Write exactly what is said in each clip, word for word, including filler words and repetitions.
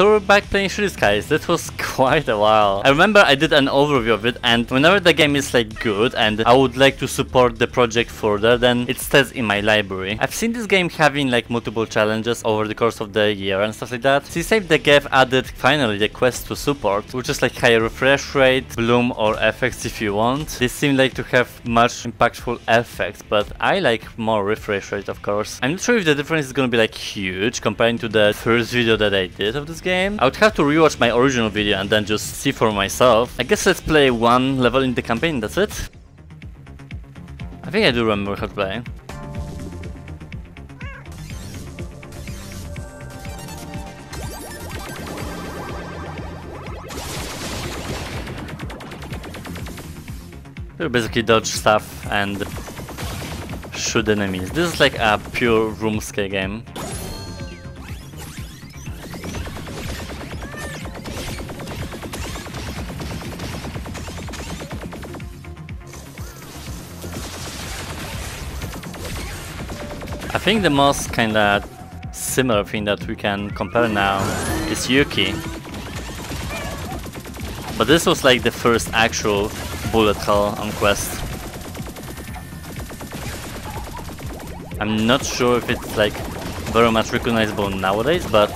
so we're back playing Shooty Skies. That was quite a while. I remember I did an overview of it, and whenever the game is like good and I would like to support the project further, then it stays in my library. I've seen this game having like multiple challenges over the course of the year and stuff like that. C-Save the Gap added finally the quest to support, which is like higher refresh rate, bloom or effects if you want. They seem like to have much impactful effects, but I like more refresh rate of course. I'm not sure if the difference is gonna be like huge comparing to the first video that I did of this game. I would have to rewatch my original video and then just see for myself. I guess let's play one level in the campaign, that's it. I think I do remember how to play. You basically dodge stuff and shoot enemies. This is like a pure room scale game. I think the most kinda similar thing that we can compare now is Yuki. But this was like the first actual bullet hell on Quest. I'm not sure if it's like very much recognizable nowadays, but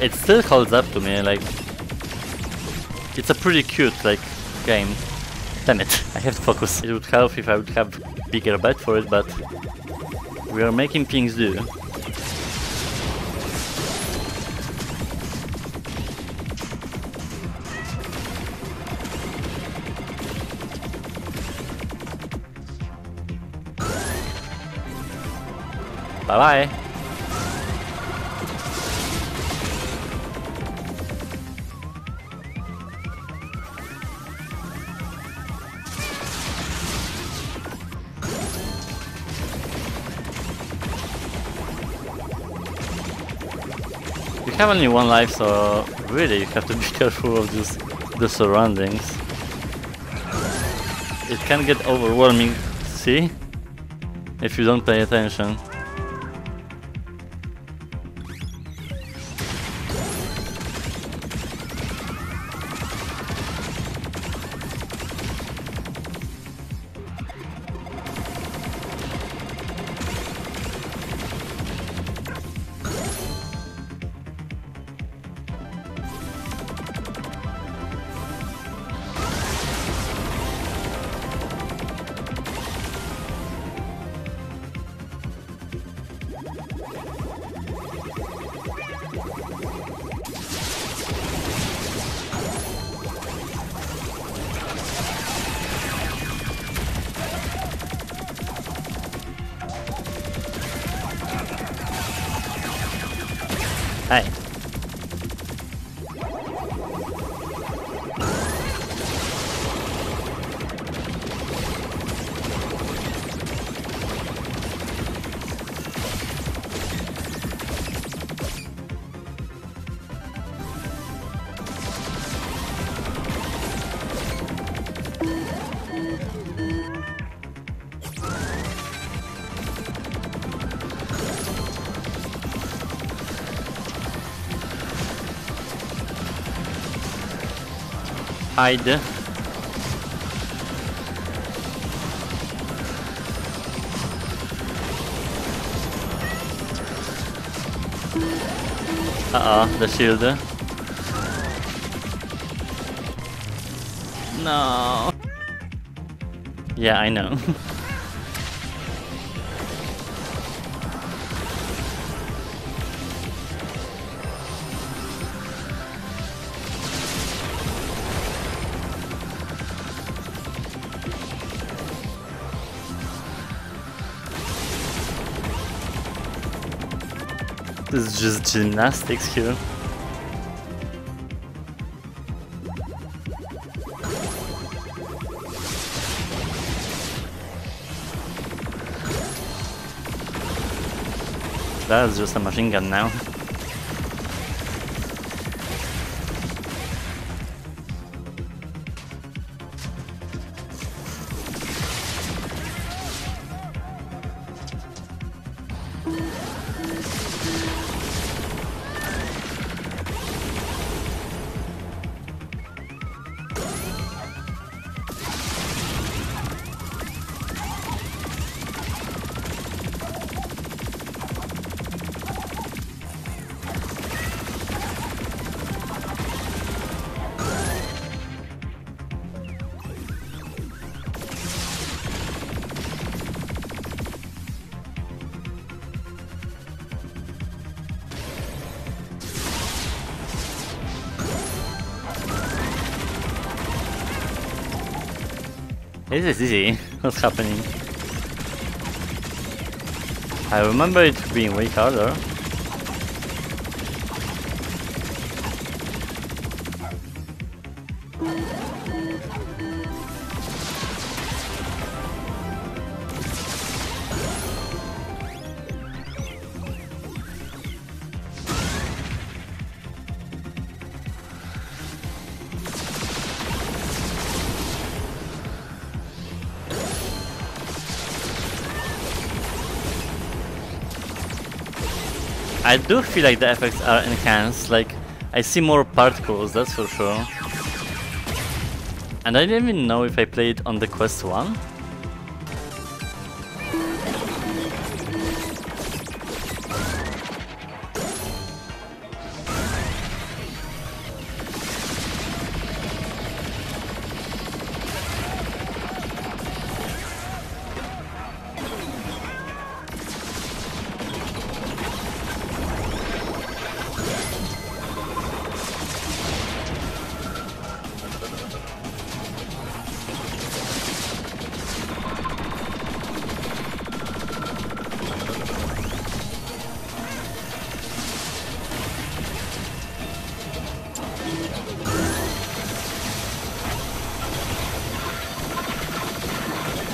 it still holds up to me. Like, it's a pretty cute like game. Damn it, I have to focus. It would help if I would have bigger bet for it, but we are making things do. Bye-bye. You have only one life, so really you have to be careful of this, the surroundings. It can get overwhelming, see? If you don't pay attention. Hey. Hide. Uh oh, the shield. No. Yeah, I know. It's just gymnastics here. That's just a machine gun now. This is easy. What's happening? I remember it being way harder. I do feel like the effects are enhanced, like I see more particles, that's for sure. And I didn't even know if I played on the Quest one.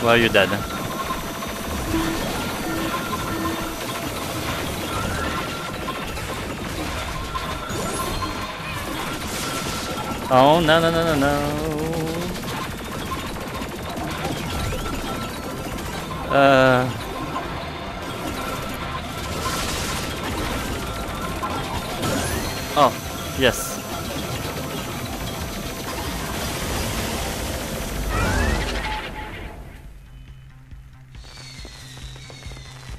Well, you're dead. Oh, no, no, no, no, no. Uh... Oh, yes.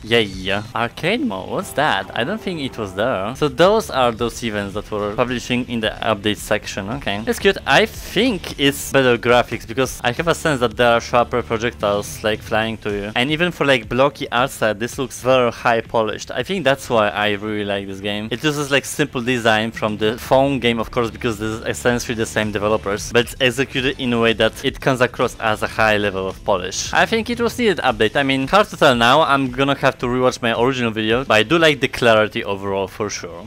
Yeah, yeah. Arcade mode, what's that? I don't think it was there. So those are those events that were publishing in the update section, okay. It's cute. I think it's better graphics because I have a sense that there are sharper projectiles like flying to you. And even for like blocky art style, this looks very high polished. I think that's why I really like this game. It uses like simple design from the phone game, of course, because this is essentially the same developers, but it's executed in a way that it comes across as a high level of polish. I think it was needed update. I mean, hard to tell now. I'm gonna have to rewatch my original video, but I do like the clarity overall for sure.